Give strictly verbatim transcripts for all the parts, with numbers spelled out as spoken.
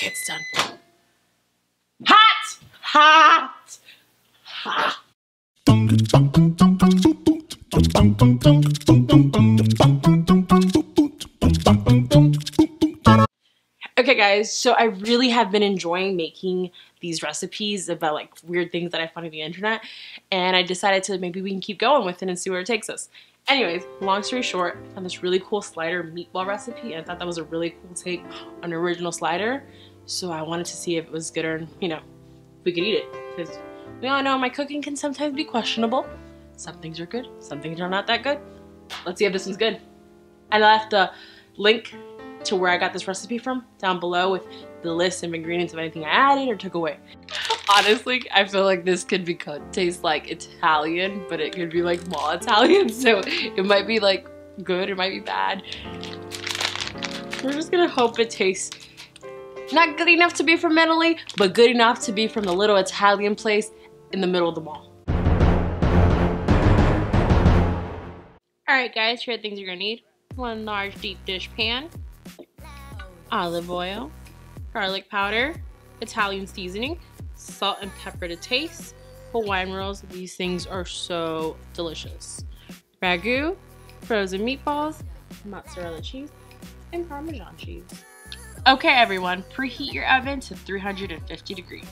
Okay, it's done. Hot! Hot! Hot! Okay guys, so I really have been enjoying making these recipes about like weird things that I find on the internet, and I decided to maybe we can keep going with it and see where it takes us. Anyways, long story short, I found this really cool slider meatball recipe and I thought that was a really cool take on an original slider, so I wanted to see if it was good or, you know, we could eat it, because we all know my cooking can sometimes be questionable. Some things are good, some things are not that good. Let's see if this one's good. And I left a link to where I got this recipe from down below with the list of ingredients of anything I added or took away. Honestly, I feel like this could be could taste like Italian, but it could be like mall Italian, so it might be like good, it might be bad. We're just gonna hope it tastes not good enough to be from Italy, but good enough to be from the little Italian place in the middle of the mall. Alright guys, here are things you're gonna need. One large deep dish pan, olive oil, garlic powder, Italian seasoning, salt and pepper to taste, Hawaiian rolls. These things are so delicious. Ragu, frozen meatballs, mozzarella cheese, and Parmesan cheese. Okay everyone, preheat your oven to three hundred fifty degrees.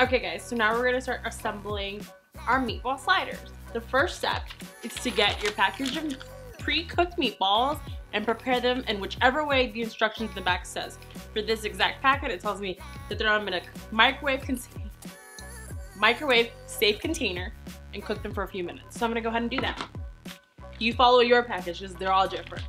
Okay guys, so now we're gonna start assembling our meatball sliders. The first step is to get your package of pre-cooked meatballs and prepare them in whichever way the instructions in the back says. For this exact packet, it tells me to throw them in a microwave microwave safe container and cook them for a few minutes. So I'm gonna go ahead and do that. You follow your package because they're all different.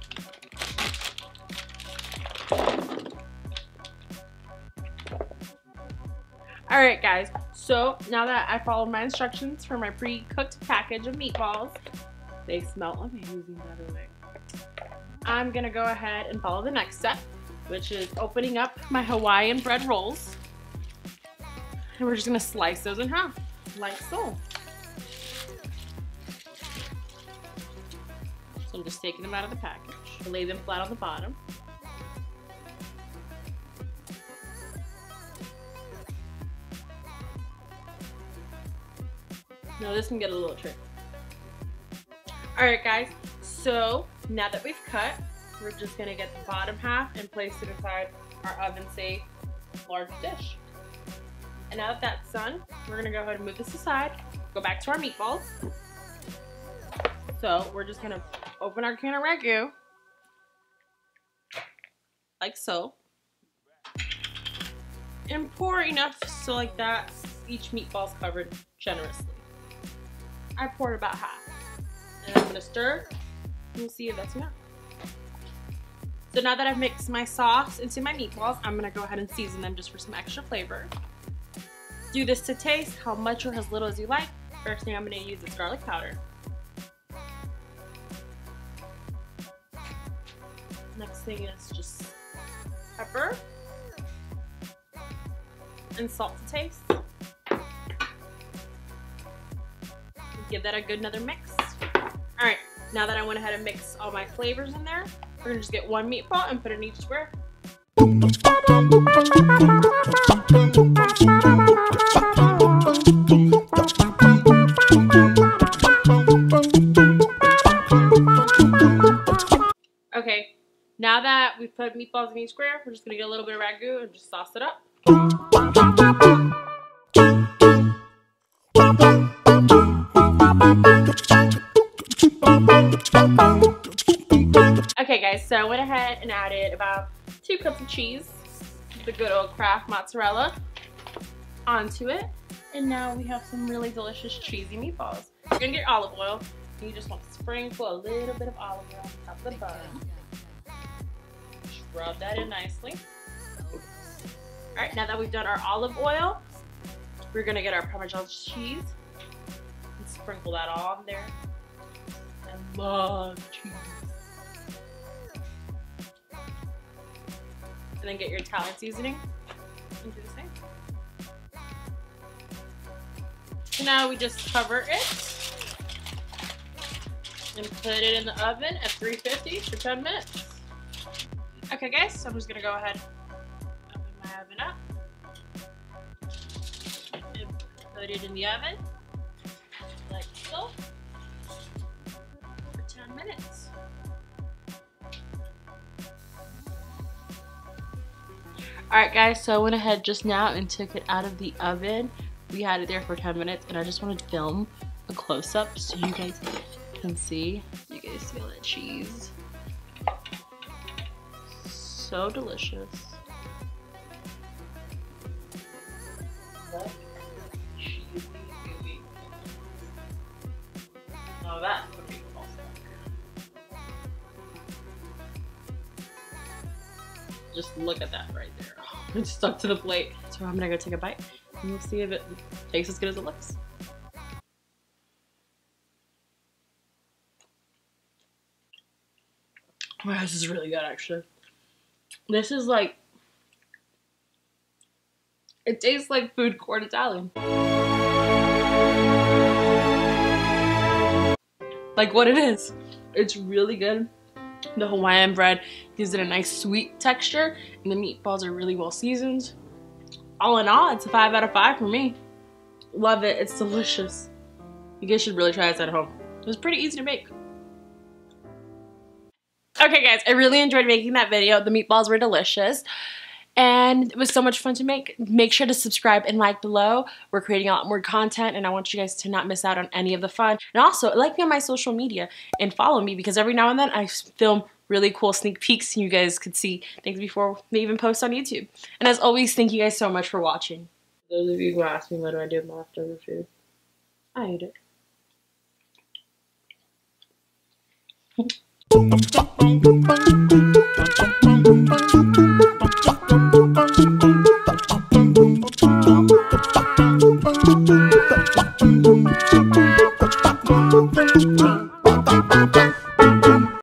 Alright guys, so now that I followed my instructions for my pre-cooked package of meatballs, they smell amazing by the way. I'm gonna go ahead and follow the next step, which is opening up my Hawaiian bread rolls. And we're just gonna slice those in half, like so. So I'm just taking them out of the package. I lay them flat on the bottom. Now this can get a little tricky. Alright guys, so now that we've cut, we're just going to get the bottom half and place it inside our oven safe large dish. And now that that's done, we're going to go ahead and move this aside, go back to our meatballs. So we're just going to open our can of Ragu, like so, and pour enough so like that each meatball's covered generously. I poured about half. And I'm gonna stir, and we'll see if that's enough. So now that I've mixed my sauce into my meatballs, I'm gonna go ahead and season them just for some extra flavor. Do this to taste, how much or as little as you like. First thing I'm gonna use is garlic powder. Next thing is just pepper and salt to taste. Give that a good another mix. Alright, now that I went ahead and mixed all my flavors in there, we're gonna just get one meatball and put it in each square. Okay, now that we've put meatballs in each square, we're just gonna get a little bit of Ragu and just sauce it up. Okay guys, so I went ahead and added about two cups of cheese, the good old Kraft mozzarella, onto it. And now we have some really delicious cheesy meatballs. You're gonna get olive oil, and you just want to sprinkle a little bit of olive oil on top of the bun. Just rub that in nicely. Alright, now that we've done our olive oil, we're gonna get our Parmesan cheese and sprinkle that all on there. I love cheese. And then get your Italian seasoning and do the same. So now we just cover it and put it in the oven at three fifty for ten minutes. Okay guys, so I'm just gonna go ahead have enough to put it in the oven, like so, for ten minutes. Alright guys, so I went ahead just now and took it out of the oven. We had it there for ten minutes and I just wanted to film a close-up so you guys can see. You guys feel that cheese. So delicious. Cheesy, baby. Now that's what people also like. Just look at that right there. It's stuck to the plate. So I'm gonna go take a bite and we'll see if it tastes as good as it looks. Oh my gosh, this is really good actually. This is like, it tastes like food court Italian. Like what it is. It's really good. The Hawaiian bread gives it a nice sweet texture and the meatballs are really well seasoned. All in all, it's a five out of five for me. Love it, it's delicious. You guys should really try this at home. It was pretty easy to make. Okay guys, I really enjoyed making that video. The meatballs were delicious and it was so much fun to make. Make sure to subscribe and like below. We're creating a lot more content and I want you guys to not miss out on any of the fun. And also, like me on my social media and follow me because every now and then I film really cool sneak peeks and you guys could see things before they even post on YouTube. And as always, thank you guys so much for watching. Those of you who ask me what do I do with my leftover food, I eat it. Boom boom boom boom boom boom boom boom boom.